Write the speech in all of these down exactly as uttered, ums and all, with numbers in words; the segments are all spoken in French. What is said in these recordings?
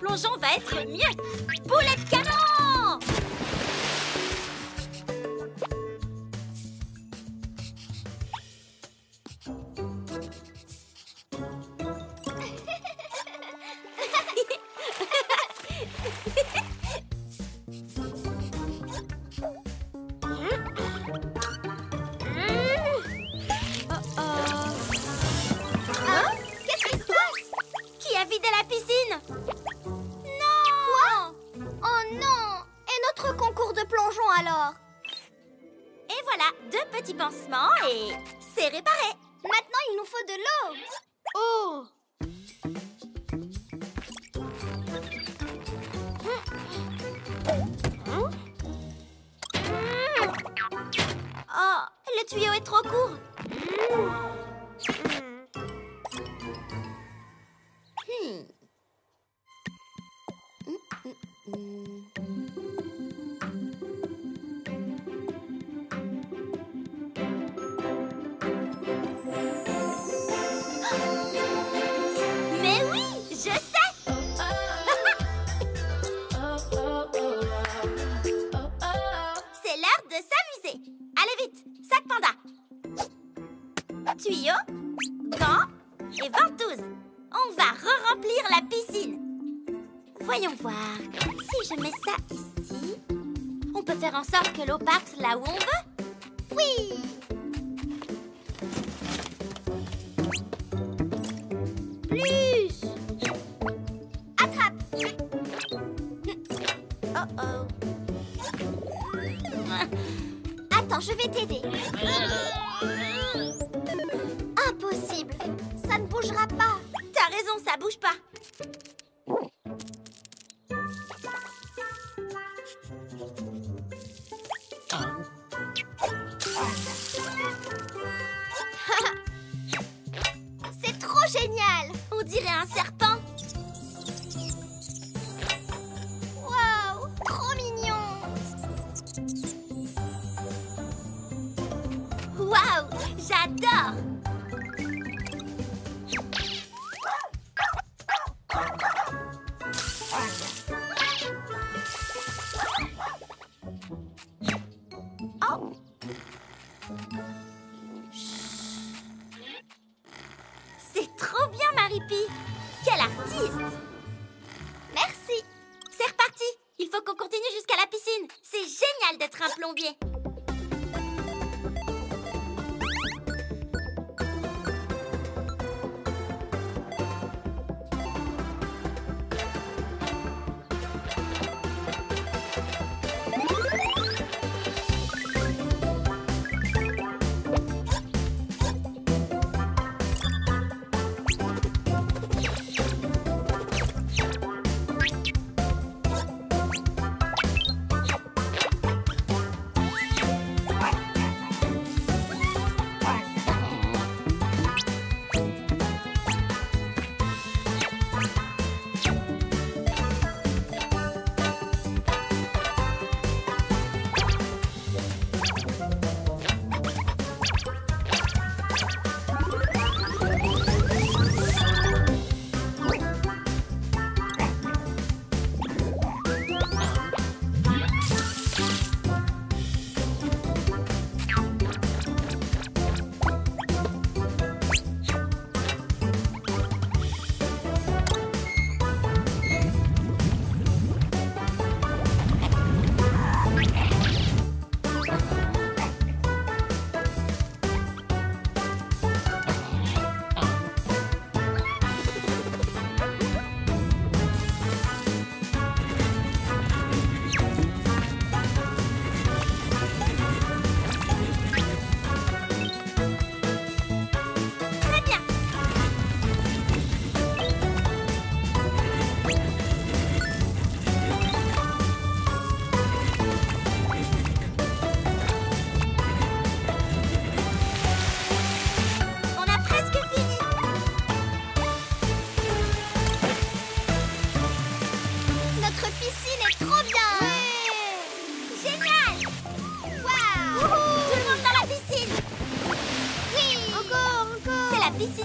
plongeon va être mien. Boulet de canon! Et c'est réparé. Maintenant, il nous faut de l'eau. Oh! Hum. Oh, le tuyau est trop court. Hum. Hum. Tuyau, gants et ventouse. On va re-remplir la piscine. Voyons voir. Si je mets ça ici, on peut faire en sorte que l'eau parte là où on veut. Oui! Plus! Attrape! Oh oh! Attends, je vais t'aider. Impossible, ça ne bougera pas. T'as raison, ça bouge pas. C'est trop génial. On dirait un serpent. Waouh, trop mignon. Waouh, j'adore. Quel artiste! Merci! C'est reparti! Il faut qu'on continue jusqu'à la piscine! C'est génial d'être un plombier!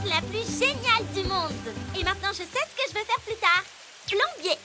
La plus géniale du monde. Et maintenant, je sais ce que je veux faire plus tard. Plombier.